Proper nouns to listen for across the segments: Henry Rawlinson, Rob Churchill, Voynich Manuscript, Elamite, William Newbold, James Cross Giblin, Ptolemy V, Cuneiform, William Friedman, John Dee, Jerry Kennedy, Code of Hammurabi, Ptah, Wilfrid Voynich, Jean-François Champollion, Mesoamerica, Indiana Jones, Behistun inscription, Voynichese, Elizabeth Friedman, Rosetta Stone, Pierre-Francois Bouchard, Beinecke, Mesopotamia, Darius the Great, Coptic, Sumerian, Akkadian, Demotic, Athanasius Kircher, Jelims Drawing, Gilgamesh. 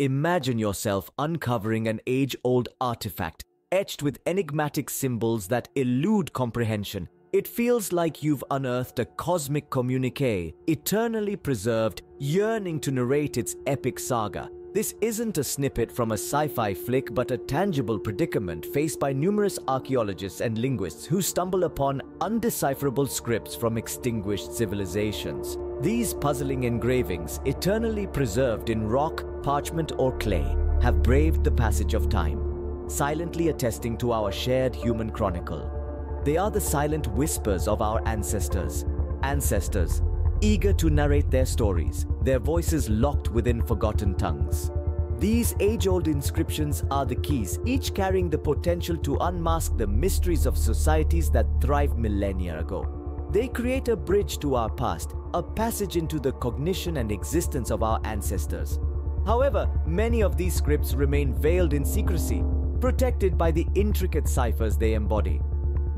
Imagine yourself uncovering an age-old artifact etched with enigmatic symbols that elude comprehension. It feels like you've unearthed a cosmic communique, eternally preserved, yearning to narrate its epic saga. This isn't a snippet from a sci-fi flick, but a tangible predicament faced by numerous archaeologists and linguists who stumble upon undecipherable scripts from extinguished civilizations. These puzzling engravings, eternally preserved in rock, parchment, or clay, have braved the passage of time, silently attesting to our shared human chronicle. They are the silent whispers of our ancestors. Ancestors eager to narrate their stories, their voices locked within forgotten tongues. These age-old inscriptions are the keys, each carrying the potential to unmask the mysteries of societies that thrived millennia ago. They create a bridge to our past, a passage into the cognition and existence of our ancestors. However, many of these scripts remain veiled in secrecy, protected by the intricate ciphers they embody.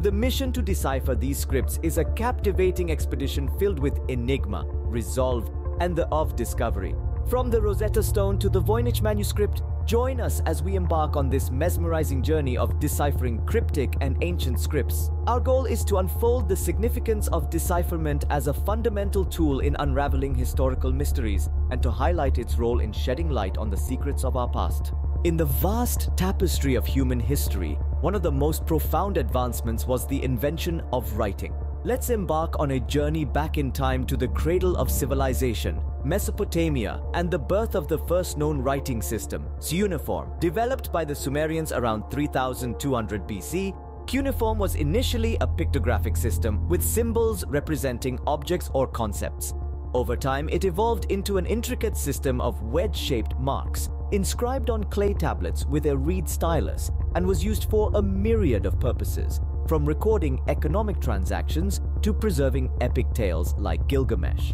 The mission to decipher these scripts is a captivating expedition filled with enigma, resolve, and the awe of discovery. From the Rosetta Stone to the Voynich Manuscript, join us as we embark on this mesmerizing journey of deciphering cryptic and ancient scripts. Our goal is to unfold the significance of decipherment as a fundamental tool in unraveling historical mysteries and to highlight its role in shedding light on the secrets of our past. In the vast tapestry of human history, one of the most profound advancements was the invention of writing. Let's embark on a journey back in time to the cradle of civilization, Mesopotamia, and the birth of the first known writing system, cuneiform. Developed by the Sumerians around 3200 BC, cuneiform was initially a pictographic system with symbols representing objects or concepts. Over time, it evolved into an intricate system of wedge-shaped marks, inscribed on clay tablets with a reed stylus, and was used for a myriad of purposes, from recording economic transactions to preserving epic tales like Gilgamesh.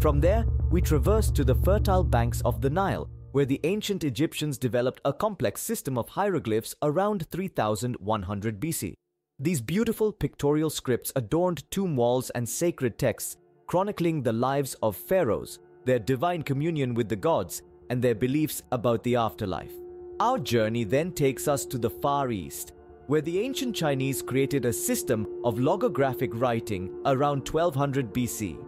From there, we traversed to the fertile banks of the Nile, where the ancient Egyptians developed a complex system of hieroglyphs around 3100 BC. These beautiful pictorial scripts adorned tomb walls and sacred texts, chronicling the lives of pharaohs, their divine communion with the gods, and their beliefs about the afterlife. Our journey then takes us to the Far East, where the ancient Chinese created a system of logographic writing around 1200 BC.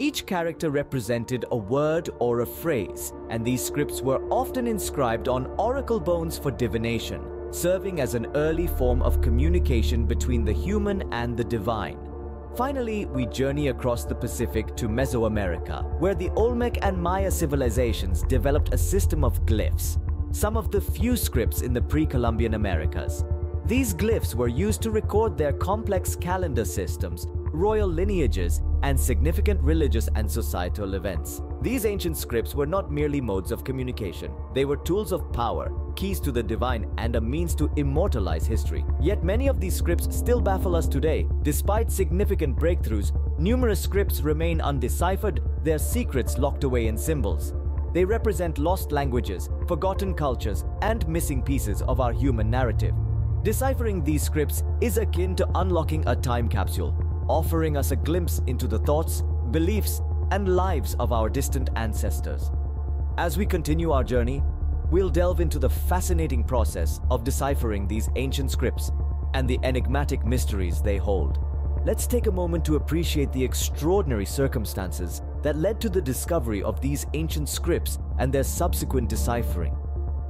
Each character represented a word or a phrase, and these scripts were often inscribed on oracle bones for divination, serving as an early form of communication between the human and the divine. Finally, we journey across the Pacific to Mesoamerica, where the Olmec and Maya civilizations developed a system of glyphs, some of the few scripts in the pre-Columbian Americas. These glyphs were used to record their complex calendar systems, royal lineages, and significant religious and societal events. These ancient scripts were not merely modes of communication. They were tools of power, keys to the divine, and a means to immortalize history. Yet many of these scripts still baffle us today. Despite significant breakthroughs, numerous scripts remain undeciphered, their secrets locked away in symbols. They represent lost languages, forgotten cultures, and missing pieces of our human narrative. Deciphering these scripts is akin to unlocking a time capsule, offering us a glimpse into the thoughts, beliefs, and lives of our distant ancestors. As we continue our journey, we'll delve into the fascinating process of deciphering these ancient scripts and the enigmatic mysteries they hold. Let's take a moment to appreciate the extraordinary circumstances that led to the discovery of these ancient scripts and their subsequent deciphering.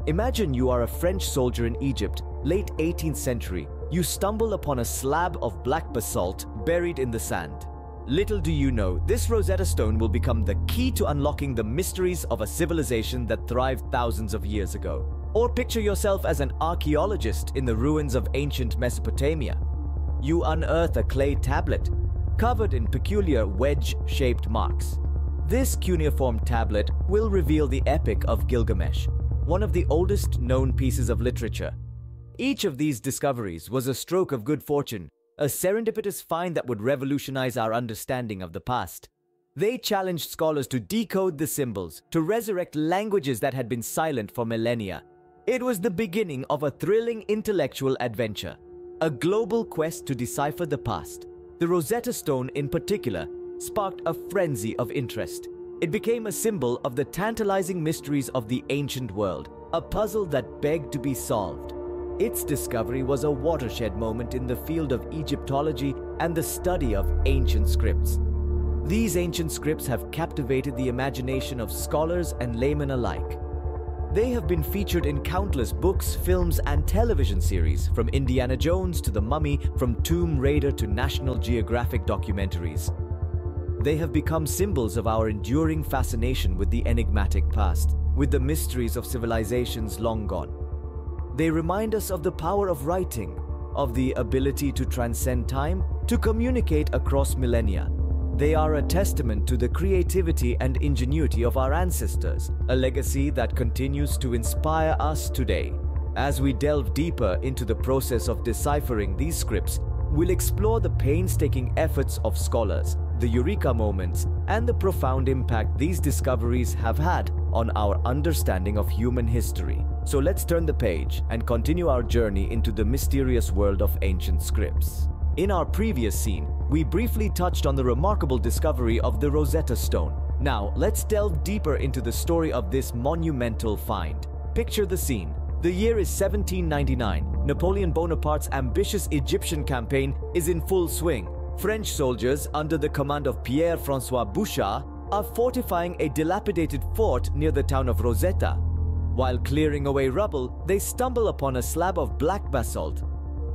Imagine you are a French soldier in Egypt, late 18th century. You stumble upon a slab of black basalt buried in the sand. Little do you know, this Rosetta Stone will become the key to unlocking the mysteries of a civilization that thrived thousands of years ago. Or picture yourself as an archaeologist in the ruins of ancient Mesopotamia. You unearth a clay tablet covered in peculiar wedge-shaped marks. This cuneiform tablet will reveal the Epic of Gilgamesh, one of the oldest known pieces of literature. Each of these discoveries was a stroke of good fortune, a serendipitous find that would revolutionize our understanding of the past. They challenged scholars to decode the symbols, to resurrect languages that had been silent for millennia. It was the beginning of a thrilling intellectual adventure, a global quest to decipher the past. The Rosetta Stone in particular sparked a frenzy of interest. It became a symbol of the tantalizing mysteries of the ancient world, a puzzle that begged to be solved. Its discovery was a watershed moment in the field of Egyptology and the study of ancient scripts. These ancient scripts have captivated the imagination of scholars and laymen alike. They have been featured in countless books, films, and television series, from Indiana Jones to The Mummy, from Tomb Raider to National Geographic documentaries. They have become symbols of our enduring fascination with the enigmatic past, with the mysteries of civilizations long gone. They remind us of the power of writing, of the ability to transcend time, to communicate across millennia. They are a testament to the creativity and ingenuity of our ancestors, a legacy that continues to inspire us today. As we delve deeper into the process of deciphering these scripts, we'll explore the painstaking efforts of scholars, the eureka moments, and the profound impact these discoveries have had on our understanding of human history. So let's turn the page and continue our journey into the mysterious world of ancient scripts. In our previous scene, we briefly touched on the remarkable discovery of the Rosetta Stone. Now, let's delve deeper into the story of this monumental find. Picture the scene. The year is 1799. Napoleon Bonaparte's ambitious Egyptian campaign is in full swing. French soldiers, under the command of Pierre-Francois Bouchard, are fortifying a dilapidated fort near the town of Rosetta. While clearing away rubble, they stumble upon a slab of black basalt.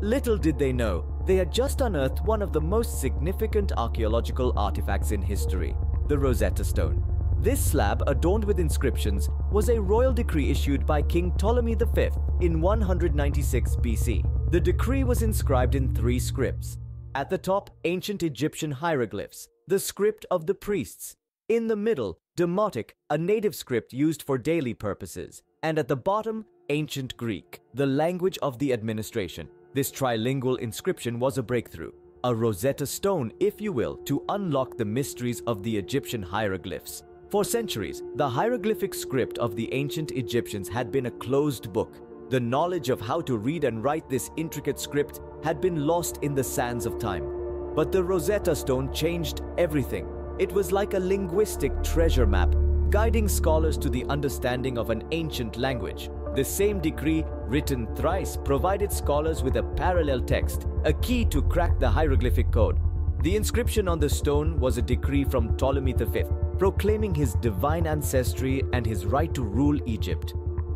Little did they know, they had just unearthed one of the most significant archaeological artifacts in history, the Rosetta Stone. This slab, adorned with inscriptions, was a royal decree issued by King Ptolemy V in 196 BC. The decree was inscribed in three scripts. At the top, ancient Egyptian hieroglyphs, the script of the priests. In the middle, Demotic, a native script used for daily purposes. And at the bottom, ancient Greek, the language of the administration. This trilingual inscription was a breakthrough, a Rosetta Stone, if you will, to unlock the mysteries of the Egyptian hieroglyphs. For centuries, the hieroglyphic script of the ancient Egyptians had been a closed book. The knowledge of how to read and write this intricate script had been lost in the sands of time. But the Rosetta Stone changed everything. It was like a linguistic treasure map, guiding scholars to the understanding of an ancient language. The same decree, written thrice, provided scholars with a parallel text, a key to crack the hieroglyphic code. The inscription on the stone was a decree from Ptolemy V, proclaiming his divine ancestry and his right to rule Egypt.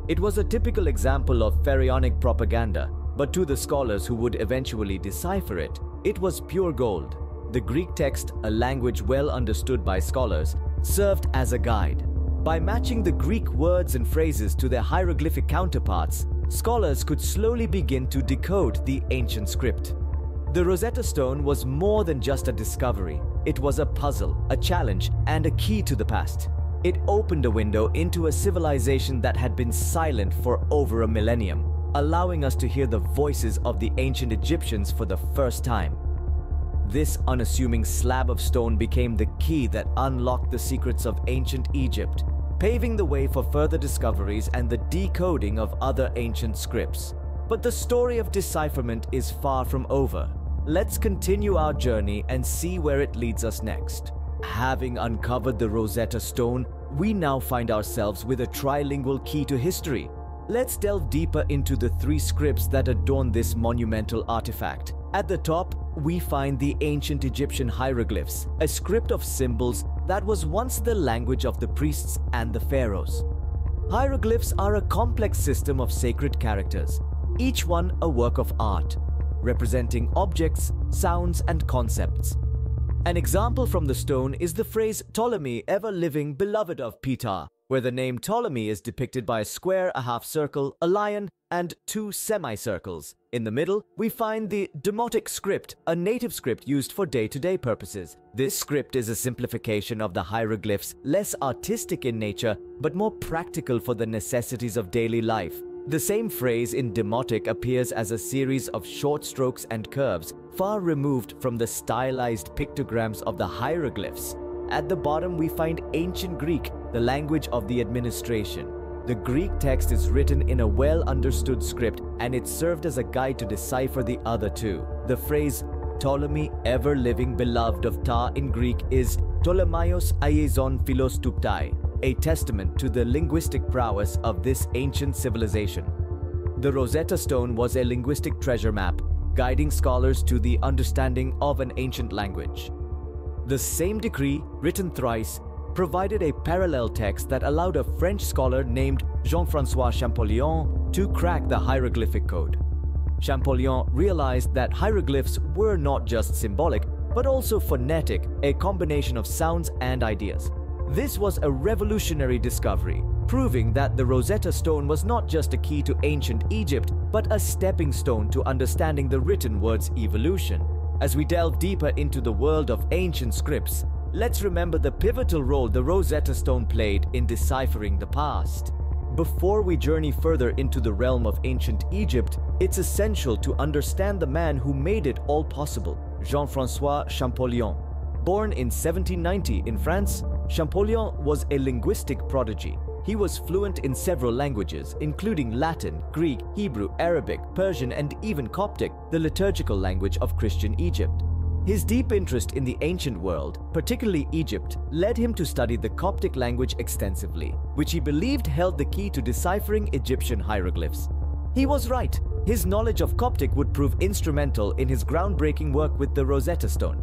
It was a typical example of pharaonic propaganda, but to the scholars who would eventually decipher it, it was pure gold. The Greek text, a language well understood by scholars, served as a guide. By matching the Greek words and phrases to their hieroglyphic counterparts, scholars could slowly begin to decode the ancient script. The Rosetta Stone was more than just a discovery. It was a puzzle, a challenge, and a key to the past. It opened a window into a civilization that had been silent for over a millennium, allowing us to hear the voices of the ancient Egyptians for the first time. This unassuming slab of stone became the key that unlocked the secrets of ancient Egypt, paving the way for further discoveries and the decoding of other ancient scripts. But the story of decipherment is far from over. Let's continue our journey and see where it leads us next. Having uncovered the Rosetta Stone, we now find ourselves with a trilingual key to history. Let's delve deeper into the three scripts that adorn this monumental artifact. At the top, we find the ancient Egyptian hieroglyphs, a script of symbols that was once the language of the priests and the pharaohs. Hieroglyphs are a complex system of sacred characters, each one a work of art, representing objects, sounds, and concepts. An example from the stone is the phrase Ptolemy, ever living, beloved of Ptah, where the name Ptolemy is depicted by a square, a half circle, a lion, and two semicircles. In the middle, we find the Demotic script, a native script used for day-to-day purposes. This script is a simplification of the hieroglyphs, less artistic in nature, but more practical for the necessities of daily life. The same phrase in Demotic appears as a series of short strokes and curves, far removed from the stylized pictograms of the hieroglyphs. At the bottom, we find ancient Greek, the language of the administration. The Greek text is written in a well-understood script, and it served as a guide to decipher the other two. The phrase Ptolemy, ever-living beloved of Ptah in Greek, is Ptolemaios Aiezon Philos tou Ptai, a testament to the linguistic prowess of this ancient civilization. The Rosetta Stone was a linguistic treasure map, guiding scholars to the understanding of an ancient language. The same decree, written thrice, provided a parallel text that allowed a French scholar named Jean-François Champollion to crack the hieroglyphic code. Champollion realized that hieroglyphs were not just symbolic, but also phonetic, a combination of sounds and ideas. This was a revolutionary discovery, proving that the Rosetta Stone was not just a key to ancient Egypt, but a stepping stone to understanding the written word's evolution. As we delve deeper into the world of ancient scripts, let's remember the pivotal role the Rosetta Stone played in deciphering the past. Before we journey further into the realm of ancient Egypt, it's essential to understand the man who made it all possible, Jean-François Champollion. Born in 1790 in France, Champollion was a linguistic prodigy. He was fluent in several languages, including Latin, Greek, Hebrew, Arabic, Persian, and even Coptic, the liturgical language of Christian Egypt. His deep interest in the ancient world, particularly Egypt, led him to study the Coptic language extensively, which he believed held the key to deciphering Egyptian hieroglyphs. He was right. His knowledge of Coptic would prove instrumental in his groundbreaking work with the Rosetta Stone.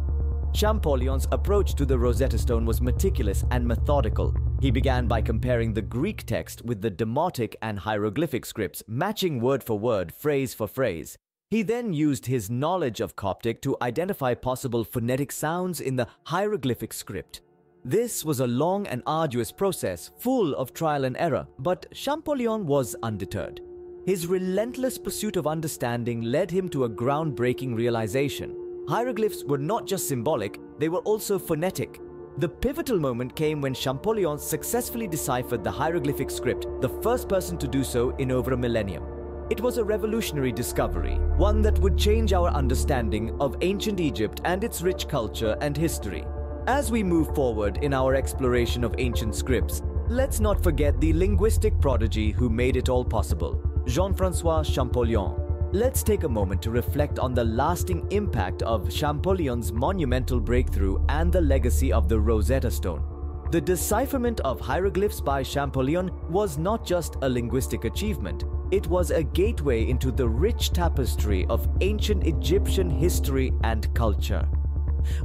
Champollion's approach to the Rosetta Stone was meticulous and methodical. He began by comparing the Greek text with the Demotic and hieroglyphic scripts, matching word for word, phrase for phrase. He then used his knowledge of Coptic to identify possible phonetic sounds in the hieroglyphic script. This was a long and arduous process, full of trial and error, but Champollion was undeterred. His relentless pursuit of understanding led him to a groundbreaking realization. Hieroglyphs were not just symbolic, they were also phonetic. The pivotal moment came when Champollion successfully deciphered the hieroglyphic script, the first person to do so in over a millennium. It was a revolutionary discovery, one that would change our understanding of ancient Egypt and its rich culture and history. As we move forward in our exploration of ancient scripts, let's not forget the linguistic prodigy who made it all possible, Jean-François Champollion. Let's take a moment to reflect on the lasting impact of Champollion's monumental breakthrough and the legacy of the Rosetta Stone. The decipherment of hieroglyphs by Champollion was not just a linguistic achievement, it was a gateway into the rich tapestry of ancient Egyptian history and culture.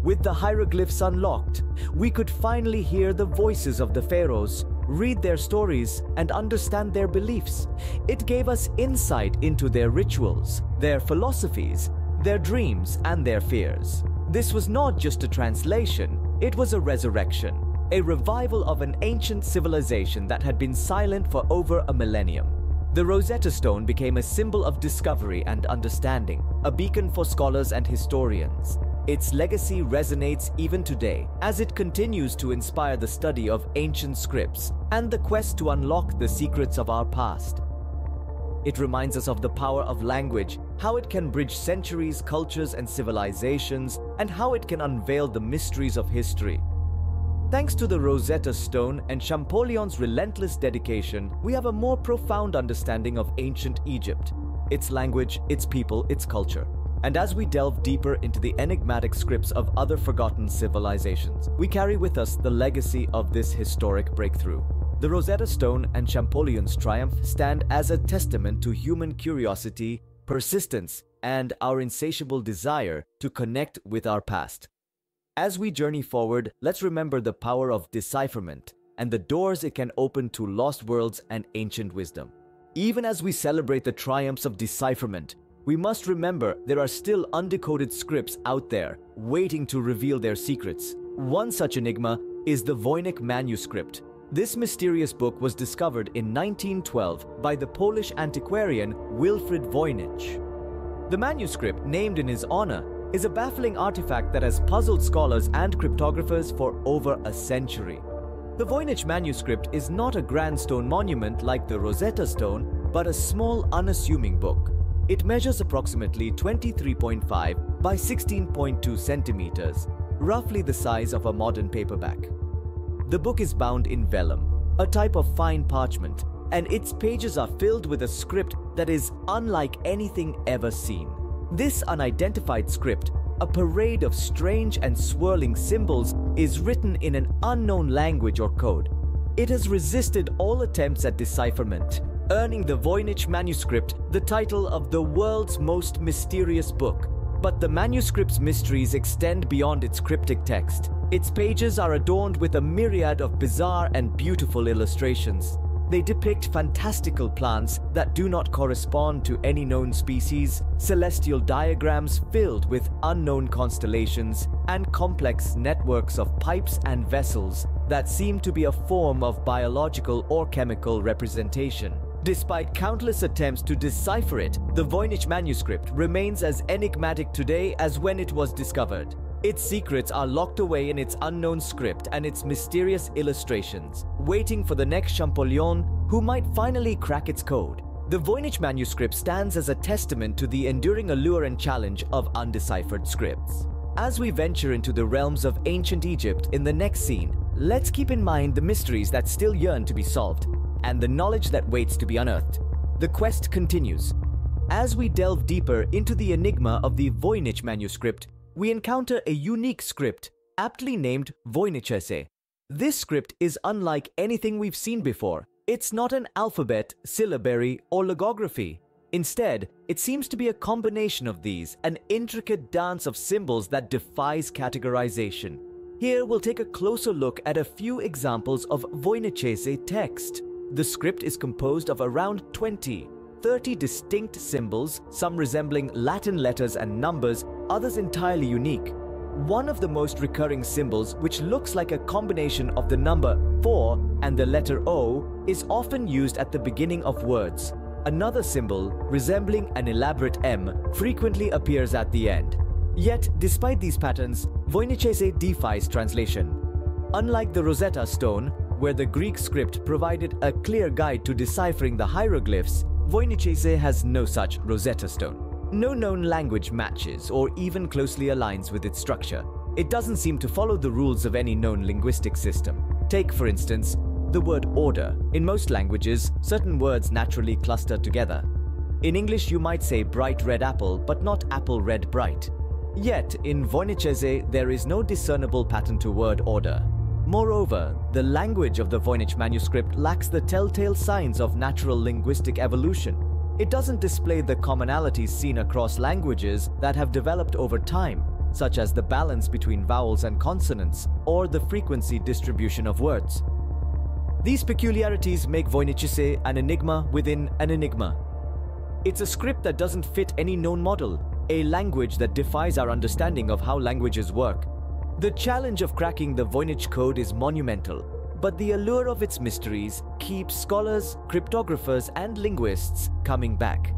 With the hieroglyphs unlocked, we could finally hear the voices of the pharaohs, read their stories, and understand their beliefs. It gave us insight into their rituals, their philosophies, their dreams, and their fears. This was not just a translation, it was a resurrection, a revival of an ancient civilization that had been silent for over a millennium. The Rosetta Stone became a symbol of discovery and understanding, a beacon for scholars and historians. Its legacy resonates even today, as it continues to inspire the study of ancient scripts and the quest to unlock the secrets of our past. It reminds us of the power of language, how it can bridge centuries, cultures, and civilizations, and how it can unveil the mysteries of history. Thanks to the Rosetta Stone and Champollion's relentless dedication, we have a more profound understanding of ancient Egypt, its language, its people, its culture. And as we delve deeper into the enigmatic scripts of other forgotten civilizations, we carry with us the legacy of this historic breakthrough. The Rosetta Stone and Champollion's triumph stand as a testament to human curiosity, persistence, and our insatiable desire to connect with our past. As we journey forward, let's remember the power of decipherment and the doors it can open to lost worlds and ancient wisdom. Even as we celebrate the triumphs of decipherment, we must remember there are still undecoded scripts out there waiting to reveal their secrets. One such enigma is the Voynich Manuscript. This mysterious book was discovered in 1912 by the Polish antiquarian Wilfrid Voynich. The manuscript, named in his honor, is a baffling artifact that has puzzled scholars and cryptographers for over a century. The Voynich Manuscript is not a grand stone monument like the Rosetta Stone, but a small, unassuming book. It measures approximately 23.5 by 16.2 centimeters, roughly the size of a modern paperback. The book is bound in vellum, a type of fine parchment, and its pages are filled with a script that is unlike anything ever seen. This unidentified script, a parade of strange and swirling symbols is written in an unknown language or code. It has resisted all attempts at decipherment, earning the Voynich manuscript the title of the world's most mysterious book. But the manuscript's mysteries extend beyond its cryptic text. Its pages are adorned with a myriad of bizarre and beautiful illustrations. They depict fantastical plants that do not correspond to any known species, celestial diagrams filled with unknown constellations, and complex networks of pipes and vessels that seem to be a form of biological or chemical representation. Despite countless attempts to decipher it, the Voynich manuscript remains as enigmatic today as when it was discovered. Its secrets are locked away in its unknown script and its mysterious illustrations, waiting for the next Champollion who might finally crack its code. The Voynich manuscript stands as a testament to the enduring allure and challenge of undeciphered scripts. As we venture into the realms of ancient Egypt in the next scene, let's keep in mind the mysteries that still yearn to be solved and the knowledge that waits to be unearthed. The quest continues. As we delve deeper into the enigma of the Voynich manuscript, we encounter a unique script, aptly named Voynichese. This script is unlike anything we've seen before. It's not an alphabet, syllabary, or logography. Instead, it seems to be a combination of these, an intricate dance of symbols that defies categorization. Here we'll take a closer look at a few examples of Voynichese text. The script is composed of around 30 distinct symbols, some resembling Latin letters and numbers, others entirely unique. One of the most recurring symbols, which looks like a combination of the number 4 and the letter O, is often used at the beginning of words. Another symbol, resembling an elaborate M, frequently appears at the end. Yet, despite these patterns, Voynichese defies translation. Unlike the Rosetta Stone, where the Greek script provided a clear guide to deciphering the hieroglyphs, Voynichese has no such Rosetta Stone. No known language matches or even closely aligns with its structure. It doesn't seem to follow the rules of any known linguistic system. Take, for instance, the word order. In most languages, certain words naturally cluster together. In English, you might say bright red apple, but not apple red bright. Yet, in Voynichese, there is no discernible pattern to word order. Moreover, the language of the Voynich manuscript lacks the telltale signs of natural linguistic evolution. It doesn't display the commonalities seen across languages that have developed over time, such as the balance between vowels and consonants or the frequency distribution of words. These peculiarities make Voynichese an enigma within an enigma. It's a script that doesn't fit any known model, a language that defies our understanding of how languages work. The challenge of cracking the Voynich code is monumental, but the allure of its mysteries keeps scholars, cryptographers, and linguists coming back.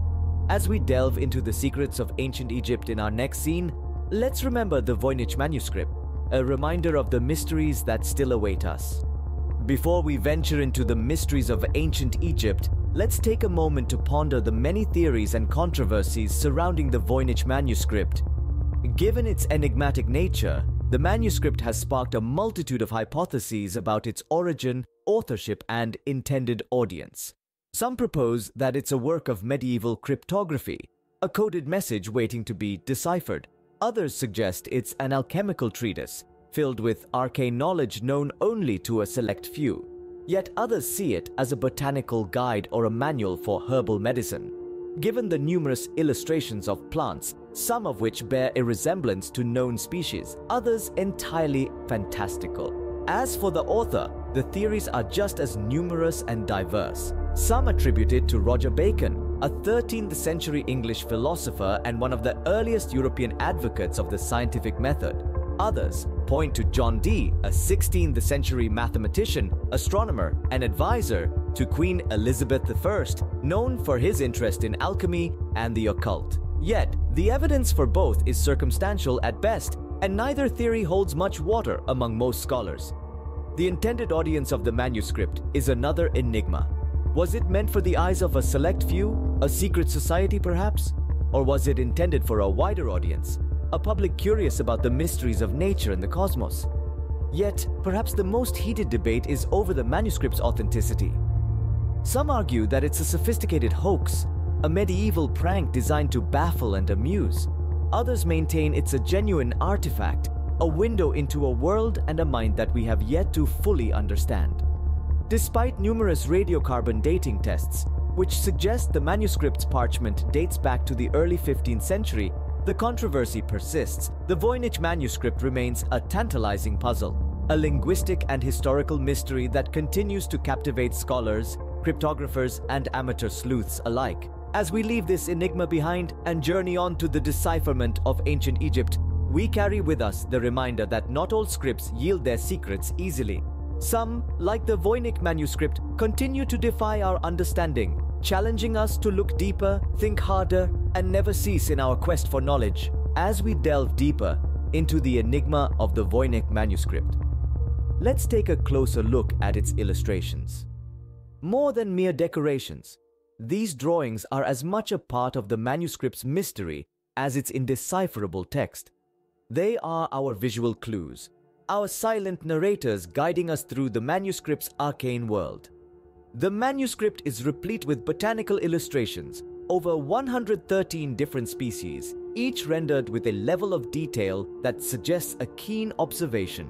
As we delve into the secrets of ancient Egypt in our next scene, let's remember the Voynich manuscript, a reminder of the mysteries that still await us. Before we venture into the mysteries of ancient Egypt, let's take a moment to ponder the many theories and controversies surrounding the Voynich manuscript. Given its enigmatic nature, the manuscript has sparked a multitude of hypotheses about its origin, authorship, and intended audience. Some propose that it's a work of medieval cryptography, a coded message waiting to be deciphered. Others suggest it's an alchemical treatise, filled with arcane knowledge known only to a select few. Yet others see it as a botanical guide or a manual for herbal medicine. Given the numerous illustrations of plants, some of which bear a resemblance to known species, others entirely fantastical. As for the author, the theories are just as numerous and diverse. Some attribute it to Roger Bacon, a 13th century English philosopher and one of the earliest European advocates of the scientific method. Others point to John Dee, a 16th century mathematician, astronomer, and advisor to Queen Elizabeth I, known for his interest in alchemy and the occult. Yet, the evidence for both is circumstantial at best, and neither theory holds much water among most scholars. The intended audience of the manuscript is another enigma. Was it meant for the eyes of a select few, a secret society perhaps? Or was it intended for a wider audience, a public curious about the mysteries of nature and the cosmos? Yet, perhaps the most heated debate is over the manuscript's authenticity. Some argue that it's a sophisticated hoax, a medieval prank designed to baffle and amuse. Others maintain it's a genuine artifact, a window into a world and a mind that we have yet to fully understand. Despite numerous radiocarbon dating tests, which suggest the manuscript's parchment dates back to the early 15th century, the controversy persists. The Voynich manuscript remains a tantalizing puzzle, a linguistic and historical mystery that continues to captivate scholars, cryptographers, and amateur sleuths alike. As we leave this enigma behind and journey on to the decipherment of ancient Egypt, we carry with us the reminder that not all scripts yield their secrets easily. Some, like the Voynich manuscript, continue to defy our understanding, challenging us to look deeper, think harder, and never cease in our quest for knowledge. As we delve deeper into the enigma of the Voynich manuscript, let's take a closer look at its illustrations. More than mere decorations, these drawings are as much a part of the manuscript's mystery as its indecipherable text. They are our visual clues, our silent narrators guiding us through the manuscript's arcane world. The manuscript is replete with botanical illustrations, over 113 different species, each rendered with a level of detail that suggests a keen observation.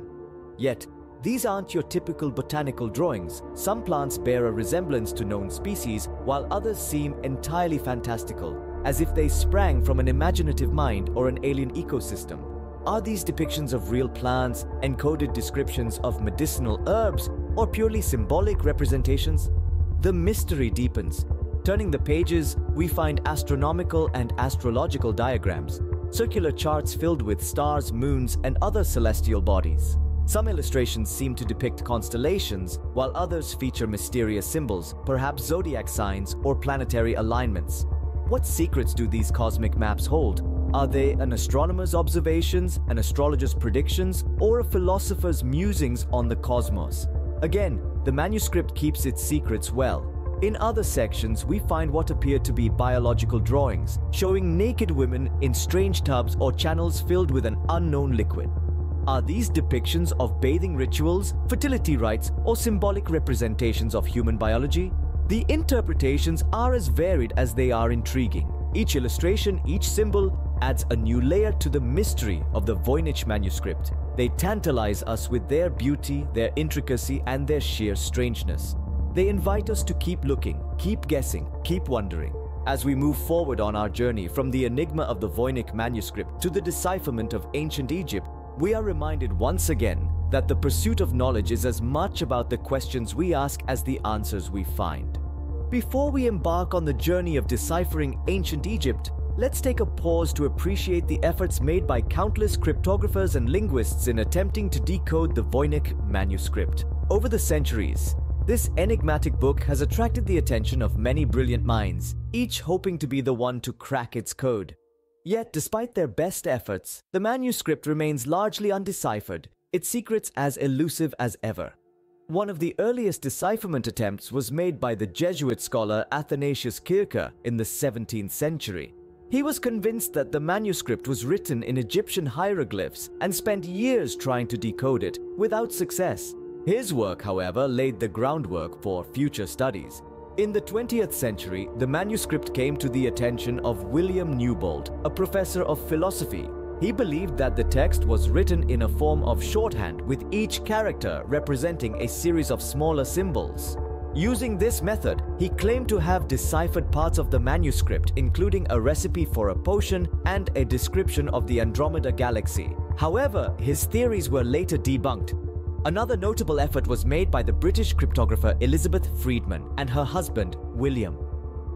Yet, these aren't your typical botanical drawings. Some plants bear a resemblance to known species, while others seem entirely fantastical, as if they sprang from an imaginative mind or an alien ecosystem. Are these depictions of real plants, encoded descriptions of medicinal herbs, or purely symbolic representations? The mystery deepens. Turning the pages, we find astronomical and astrological diagrams, circular charts filled with stars, moons, and other celestial bodies. Some illustrations seem to depict constellations, while others feature mysterious symbols, perhaps zodiac signs or planetary alignments. What secrets do these cosmic maps hold? Are they an astronomer's observations, an astrologer's predictions, or a philosopher's musings on the cosmos? Again, the manuscript keeps its secrets well. In other sections, we find what appear to be biological drawings, showing naked women in strange tubs or channels filled with an unknown liquid. Are these depictions of bathing rituals, fertility rites, or symbolic representations of human biology? The interpretations are as varied as they are intriguing. Each illustration, each symbol, adds a new layer to the mystery of the Voynich manuscript. They tantalize us with their beauty, their intricacy, and their sheer strangeness. They invite us to keep looking, keep guessing, keep wondering. As we move forward on our journey from the enigma of the Voynich manuscript to the decipherment of ancient Egypt, we are reminded once again that the pursuit of knowledge is as much about the questions we ask as the answers we find. Before we embark on the journey of deciphering ancient Egypt, let's take a pause to appreciate the efforts made by countless cryptographers and linguists in attempting to decode the Voynich manuscript. Over the centuries, this enigmatic book has attracted the attention of many brilliant minds, each hoping to be the one to crack its code. Yet, despite their best efforts, the manuscript remains largely undeciphered, its secrets as elusive as ever. One of the earliest decipherment attempts was made by the Jesuit scholar Athanasius Kircher in the 17th century. He was convinced that the manuscript was written in Egyptian hieroglyphs and spent years trying to decode it, without success. His work, however, laid the groundwork for future studies. In the 20th century, the manuscript came to the attention of William Newbold, a professor of philosophy. He believed that the text was written in a form of shorthand, with each character representing a series of smaller symbols. Using this method, he claimed to have deciphered parts of the manuscript, including a recipe for a potion and a description of the Andromeda galaxy. However, his theories were later debunked. Another notable effort was made by the British cryptographer Elizabeth Friedman and her husband, William.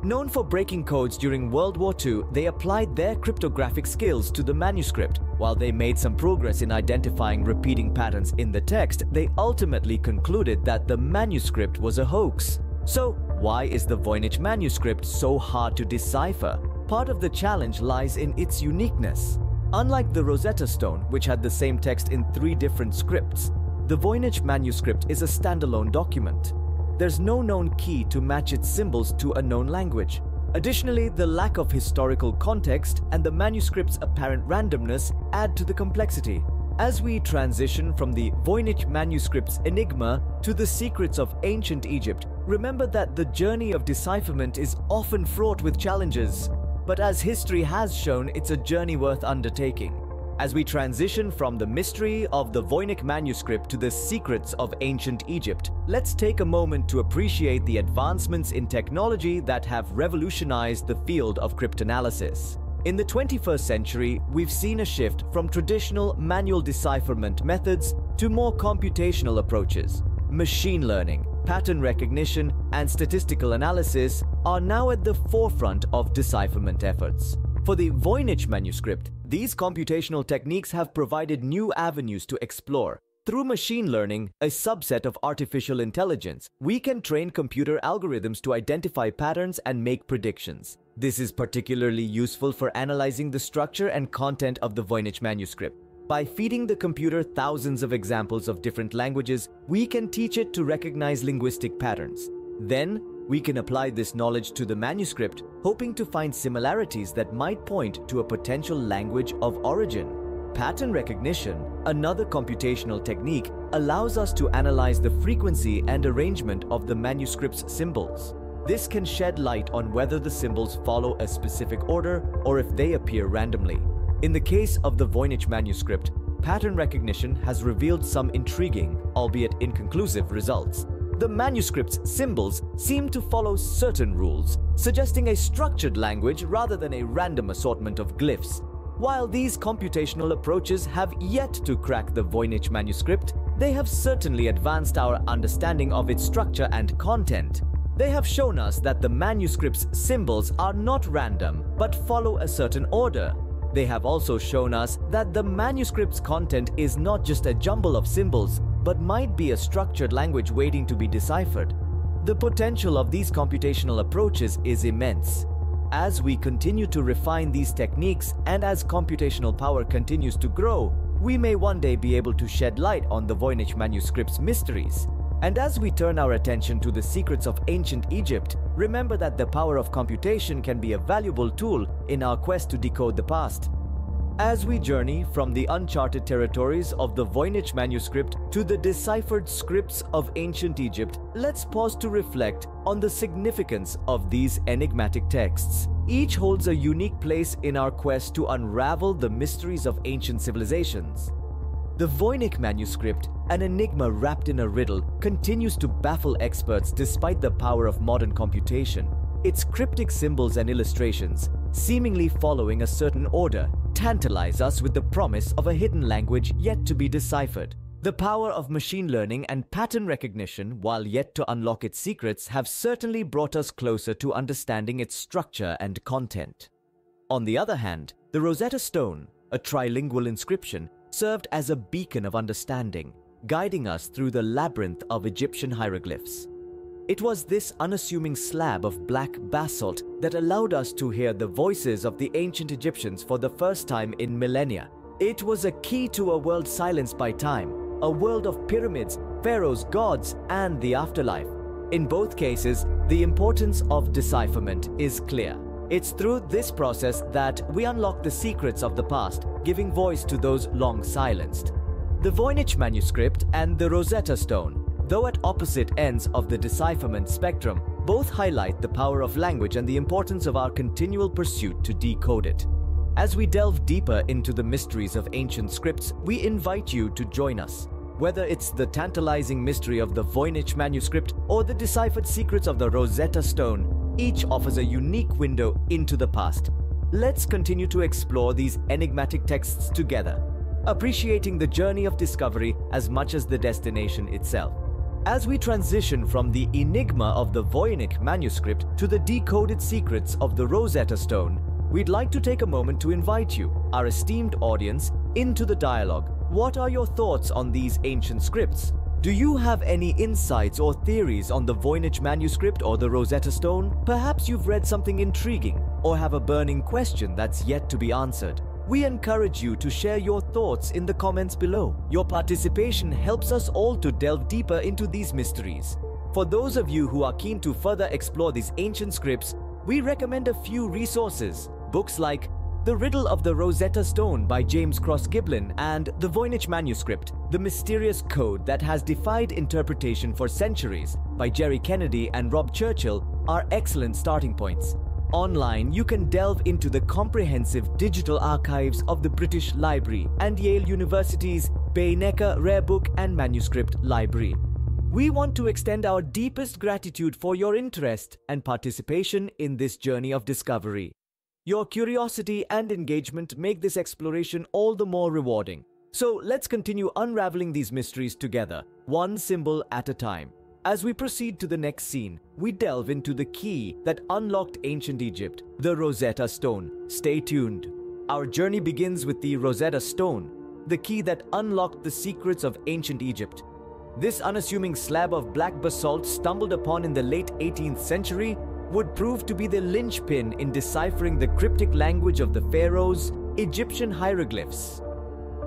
Known for breaking codes during World War II, they applied their cryptographic skills to the manuscript. While they made some progress in identifying repeating patterns in the text, they ultimately concluded that the manuscript was a hoax. So, why is the Voynich manuscript so hard to decipher? Part of the challenge lies in its uniqueness. Unlike the Rosetta Stone, which had the same text in three different scripts, the Voynich manuscript is a standalone document. There's no known key to match its symbols to a known language. Additionally, the lack of historical context and the manuscript's apparent randomness add to the complexity. As we transition from the Voynich manuscript's enigma to the secrets of ancient Egypt, remember that the journey of decipherment is often fraught with challenges. But as history has shown, it's a journey worth undertaking, as we transition from the mystery of the Voynich manuscript to the secrets of ancient Egypt. Let's take a moment to appreciate the advancements in technology that have revolutionized the field of cryptanalysis. In the 21st century, we've seen a shift from traditional manual decipherment methods to more computational approaches. Machine learning, pattern recognition, and statistical analysis are now at the forefront of decipherment efforts. For the Voynich manuscript, these computational techniques have provided new avenues to explore. Through machine learning, a subset of artificial intelligence, we can train computer algorithms to identify patterns and make predictions. This is particularly useful for analyzing the structure and content of the Voynich manuscript. By feeding the computer thousands of examples of different languages, we can teach it to recognize linguistic patterns. Then, we can apply this knowledge to the manuscript, hoping to find similarities that might point to a potential language of origin. Pattern recognition, another computational technique, allows us to analyze the frequency and arrangement of the manuscript's symbols. This can shed light on whether the symbols follow a specific order or if they appear randomly. In the case of the Voynich manuscript, pattern recognition has revealed some intriguing, albeit inconclusive, results. The manuscript's symbols seem to follow certain rules, suggesting a structured language rather than a random assortment of glyphs. While these computational approaches have yet to crack the Voynich manuscript, they have certainly advanced our understanding of its structure and content. They have shown us that the manuscript's symbols are not random, but follow a certain order. They have also shown us that the manuscript's content is not just a jumble of symbols, but might be a structured language waiting to be deciphered. The potential of these computational approaches is immense. As we continue to refine these techniques and as computational power continues to grow, we may one day be able to shed light on the Voynich manuscript's mysteries. And as we turn our attention to the secrets of ancient Egypt, remember that the power of computation can be a valuable tool in our quest to decode the past. As we journey from the uncharted territories of the Voynich manuscript to the deciphered scripts of ancient Egypt, let's pause to reflect on the significance of these enigmatic texts. Each holds a unique place in our quest to unravel the mysteries of ancient civilizations. The Voynich manuscript, an enigma wrapped in a riddle, continues to baffle experts despite the power of modern computation. Its cryptic symbols and illustrations, seemingly following a certain order, tantalize us with the promise of a hidden language yet to be deciphered. The power of machine learning and pattern recognition, while yet to unlock its secrets, have certainly brought us closer to understanding its structure and content. On the other hand, the Rosetta Stone, a trilingual inscription, served as a beacon of understanding, guiding us through the labyrinth of Egyptian hieroglyphs. It was this unassuming slab of black basalt that allowed us to hear the voices of the ancient Egyptians for the first time in millennia. It was a key to a world silenced by time, a world of pyramids, pharaohs, gods, and the afterlife. In both cases, the importance of decipherment is clear. It's through this process that we unlock the secrets of the past, giving voice to those long silenced. The Voynich manuscript and the Rosetta Stone, though at opposite ends of the decipherment spectrum, both highlight the power of language and the importance of our continual pursuit to decode it. As we delve deeper into the mysteries of ancient scripts, we invite you to join us. Whether it's the tantalizing mystery of the Voynich manuscript or the deciphered secrets of the Rosetta Stone, each offers a unique window into the past. Let's continue to explore these enigmatic texts together, appreciating the journey of discovery as much as the destination itself. As we transition from the enigma of the Voynich manuscript to the decoded secrets of the Rosetta Stone, we'd like to take a moment to invite you, our esteemed audience, into the dialogue. What are your thoughts on these ancient scripts? Do you have any insights or theories on the Voynich manuscript or the Rosetta Stone? Perhaps you've read something intriguing or have a burning question that's yet to be answered. We encourage you to share your thoughts in the comments below. Your participation helps us all to delve deeper into these mysteries. For those of you who are keen to further explore these ancient scripts, we recommend a few resources. Books like The Riddle of the Rosetta Stone by James Cross Giblin and The Voynich Manuscript, The Mysterious Code That Has Defied Interpretation for Centuries by Jerry Kennedy and Rob Churchill are excellent starting points. Online, you can delve into the comprehensive digital archives of the British Library and Yale University's Beinecke Rare Book and Manuscript Library. We want to extend our deepest gratitude for your interest and participation in this journey of discovery. Your curiosity and engagement make this exploration all the more rewarding. So let's continue unraveling these mysteries together, one symbol at a time. As we proceed to the next scene, we delve into the key that unlocked ancient Egypt, the Rosetta Stone. Stay tuned. Our journey begins with the Rosetta Stone, the key that unlocked the secrets of ancient Egypt. This unassuming slab of black basalt stumbled upon in the late 18th century would prove to be the linchpin in deciphering the cryptic language of the pharaohs, Egyptian hieroglyphs.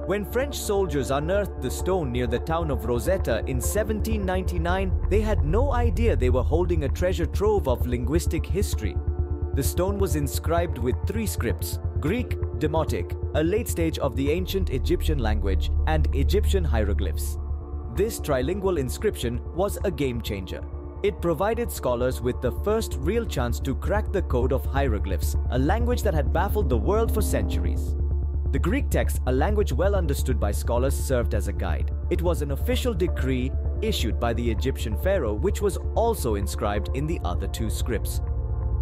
When French soldiers unearthed the stone near the town of Rosetta in 1799, they had no idea they were holding a treasure trove of linguistic history. The stone was inscribed with three scripts: Greek, Demotic, a late stage of the ancient Egyptian language, and Egyptian hieroglyphs. This trilingual inscription was a game-changer. It provided scholars with the first real chance to crack the Code of Hieroglyphs, a language that had baffled the world for centuries. The Greek text, a language well understood by scholars, served as a guide. It was an official decree issued by the Egyptian pharaoh, which was also inscribed in the other two scripts.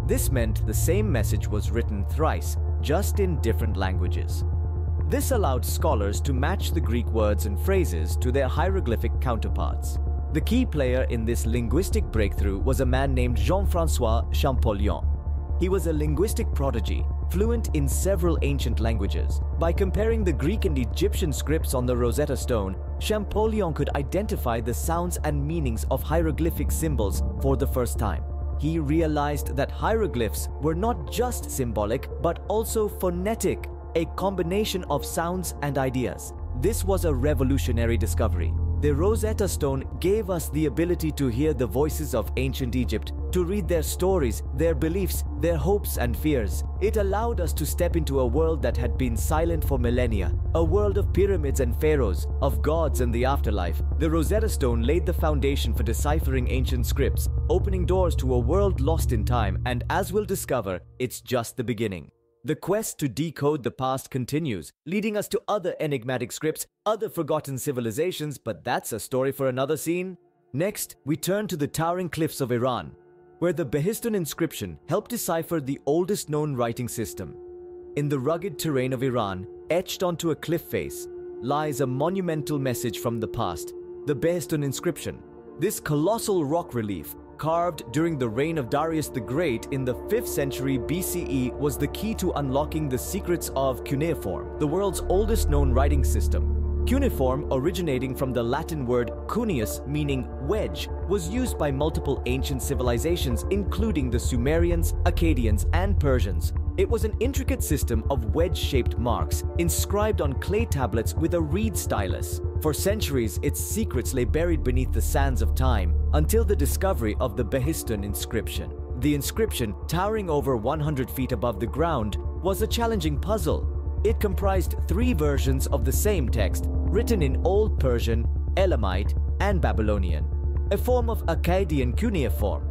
This meant the same message was written thrice, just in different languages. This allowed scholars to match the Greek words and phrases to their hieroglyphic counterparts. The key player in this linguistic breakthrough was a man named Jean-François Champollion. He was a linguistic prodigy, fluent in several ancient languages. By comparing the Greek and Egyptian scripts on the Rosetta Stone, Champollion could identify the sounds and meanings of hieroglyphic symbols for the first time. He realized that hieroglyphs were not just symbolic, but also phonetic, a combination of sounds and ideas. This was a revolutionary discovery. The Rosetta Stone gave us the ability to hear the voices of ancient Egypt, to read their stories, their beliefs, their hopes and fears. It allowed us to step into a world that had been silent for millennia, a world of pyramids and pharaohs, of gods and the afterlife. The Rosetta Stone laid the foundation for deciphering ancient scripts, opening doors to a world lost in time, and as we'll discover, it's just the beginning. The quest to decode the past continues, leading us to other enigmatic scripts, other forgotten civilizations, but that's a story for another scene. Next, we turn to the towering cliffs of Iran, where the Behistun inscription helped decipher the oldest known writing system. In the rugged terrain of Iran, etched onto a cliff face, lies a monumental message from the past, the Behistun inscription. This colossal rock relief, carved during the reign of Darius the Great in the 5th century BCE, was the key to unlocking the secrets of cuneiform, the world's oldest known writing system. Cuneiform, originating from the Latin word cuneus, meaning wedge, was used by multiple ancient civilizations, including the Sumerians, Akkadians, and Persians. It was an intricate system of wedge-shaped marks inscribed on clay tablets with a reed stylus. For centuries, its secrets lay buried beneath the sands of time until the discovery of the Behistun inscription. The inscription, towering over 100 feet above the ground, was a challenging puzzle. It comprised three versions of the same text, written in Old Persian, Elamite, and Babylonian, a form of Akkadian cuneiform.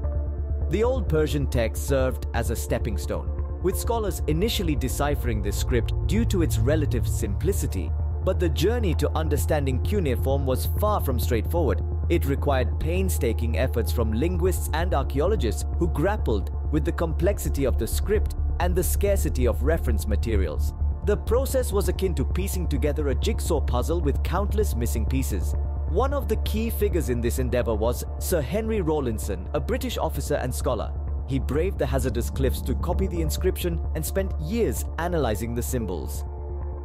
The Old Persian text served as a stepping stone, with scholars initially deciphering this script due to its relative simplicity. But the journey to understanding cuneiform was far from straightforward. It required painstaking efforts from linguists and archaeologists who grappled with the complexity of the script and the scarcity of reference materials. The process was akin to piecing together a jigsaw puzzle with countless missing pieces. One of the key figures in this endeavor was Sir Henry Rawlinson, a British officer and scholar. He braved the hazardous cliffs to copy the inscription and spent years analyzing the symbols.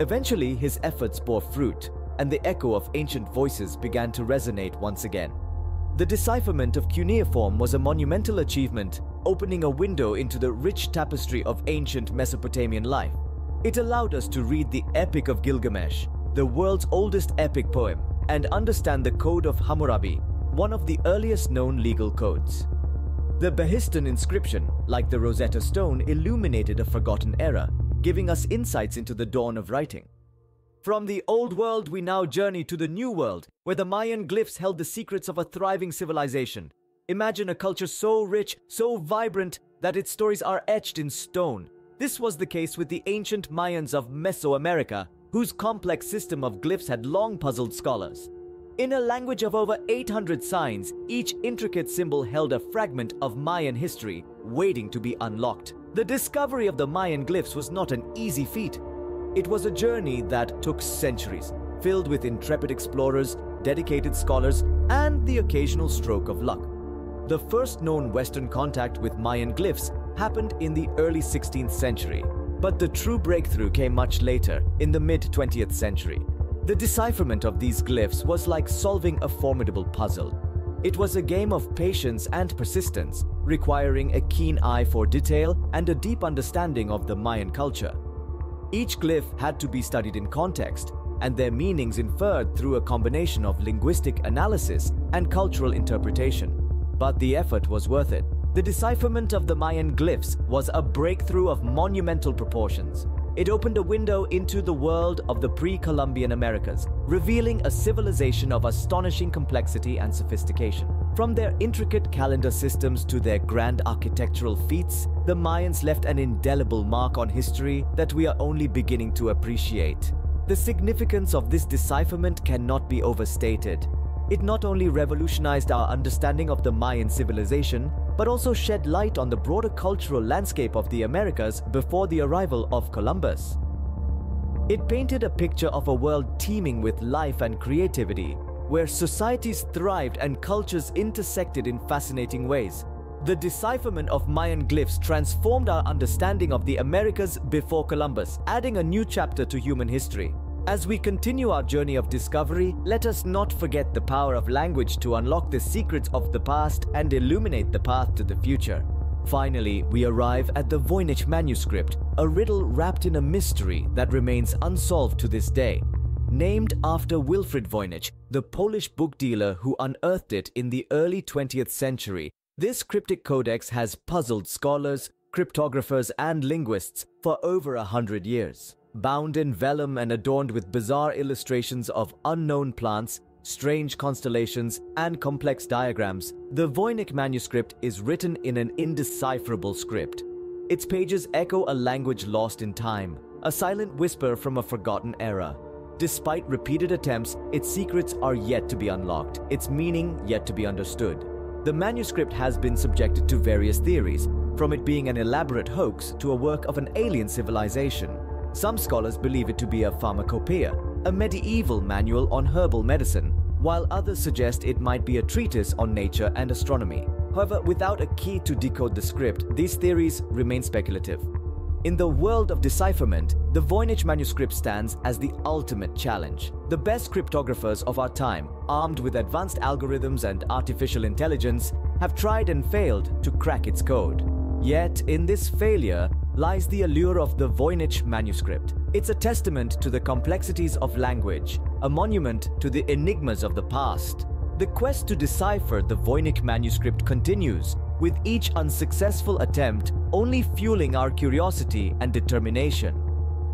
Eventually, his efforts bore fruit, and the echo of ancient voices began to resonate once again. The decipherment of cuneiform was a monumental achievement, opening a window into the rich tapestry of ancient Mesopotamian life. It allowed us to read the Epic of Gilgamesh, the world's oldest epic poem, and understand the Code of Hammurabi, one of the earliest known legal codes. The Behistun inscription, like the Rosetta Stone, illuminated a forgotten era, giving us insights into the dawn of writing. From the old world, we now journey to the new world, where the Mayan glyphs held the secrets of a thriving civilization. Imagine a culture so rich, so vibrant, that its stories are etched in stone. This was the case with the ancient Mayans of Mesoamerica, whose complex system of glyphs had long puzzled scholars. In a language of over 800 signs, each intricate symbol held a fragment of Mayan history waiting to be unlocked. The discovery of the Mayan glyphs was not an easy feat. It was a journey that took centuries, filled with intrepid explorers, dedicated scholars, and the occasional stroke of luck. The first known Western contact with Mayan glyphs happened in the early 16th century, but the true breakthrough came much later, in the mid-20th century. The decipherment of these glyphs was like solving a formidable puzzle. It was a game of patience and persistence, requiring a keen eye for detail and a deep understanding of the Mayan culture. Each glyph had to be studied in context, and their meanings inferred through a combination of linguistic analysis and cultural interpretation. But the effort was worth it. The decipherment of the Mayan glyphs was a breakthrough of monumental proportions. It opened a window into the world of the pre-Columbian Americas, revealing a civilization of astonishing complexity and sophistication. From their intricate calendar systems to their grand architectural feats, the Mayans left an indelible mark on history that we are only beginning to appreciate. The significance of this decipherment cannot be overstated. It not only revolutionized our understanding of the Mayan civilization, but also shed light on the broader cultural landscape of the Americas before the arrival of Columbus. It painted a picture of a world teeming with life and creativity, where societies thrived and cultures intersected in fascinating ways. The decipherment of Mayan glyphs transformed our understanding of the Americas before Columbus, adding a new chapter to human history. As we continue our journey of discovery, let us not forget the power of language to unlock the secrets of the past and illuminate the path to the future. Finally, we arrive at the Voynich Manuscript, a riddle wrapped in a mystery that remains unsolved to this day. Named after Wilfrid Voynich, the Polish book dealer who unearthed it in the early 20th century, this cryptic codex has puzzled scholars, cryptographers, and linguists for over 100 years. Bound in vellum and adorned with bizarre illustrations of unknown plants, strange constellations, and complex diagrams, the Voynich manuscript is written in an indecipherable script. Its pages echo a language lost in time, a silent whisper from a forgotten era. Despite repeated attempts, its secrets are yet to be unlocked, its meaning yet to be understood. The manuscript has been subjected to various theories, from it being an elaborate hoax to a work of an alien civilization. Some scholars believe it to be a pharmacopoeia, a medieval manual on herbal medicine, while others suggest it might be a treatise on nature and astronomy. However, without a key to decode the script, these theories remain speculative. In the world of decipherment, the Voynich manuscript stands as the ultimate challenge. The best cryptographers of our time, armed with advanced algorithms and artificial intelligence, have tried and failed to crack its code. Yet, in this failure, lies the allure of the Voynich manuscript. It's a testament to the complexities of language, a monument to the enigmas of the past. The quest to decipher the Voynich manuscript continues, with each unsuccessful attempt only fueling our curiosity and determination.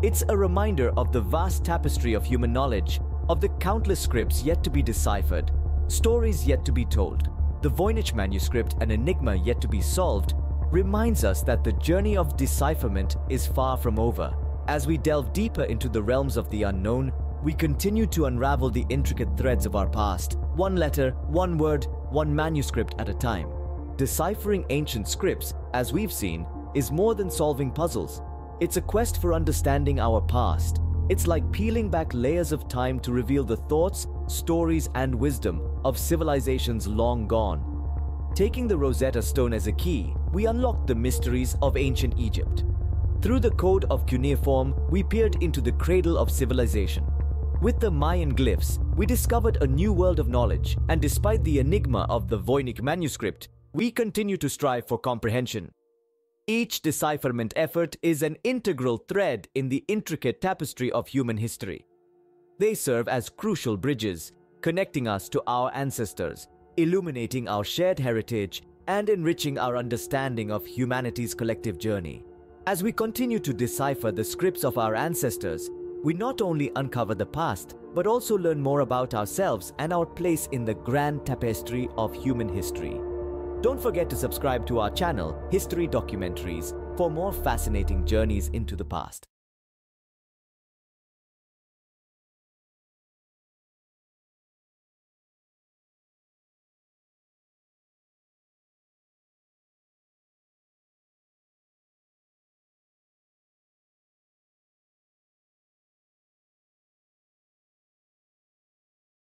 It's a reminder of the vast tapestry of human knowledge, of the countless scripts yet to be deciphered, stories yet to be told. The Voynich manuscript, an enigma yet to be solved, reminds us that the journey of decipherment is far from over. As we delve deeper into the realms of the unknown, we continue to unravel the intricate threads of our past, one letter, one word, one manuscript at a time. Deciphering ancient scripts, as we've seen, is more than solving puzzles. It's a quest for understanding our past. It's like peeling back layers of time to reveal the thoughts, stories, and wisdom of civilizations long gone. Taking the Rosetta Stone as a key, we unlocked the mysteries of ancient Egypt. Through the Code of Cuneiform, we peered into the cradle of civilization. With the Mayan glyphs, we discovered a new world of knowledge, and despite the enigma of the Voynich manuscript, we continue to strive for comprehension. Each decipherment effort is an integral thread in the intricate tapestry of human history. They serve as crucial bridges, connecting us to our ancestors, illuminating our shared heritage and enriching our understanding of humanity's collective journey. As we continue to decipher the scripts of our ancestors, we not only uncover the past, but also learn more about ourselves and our place in the grand tapestry of human history. Don't forget to subscribe to our channel, History Documentaries, for more fascinating journeys into the past.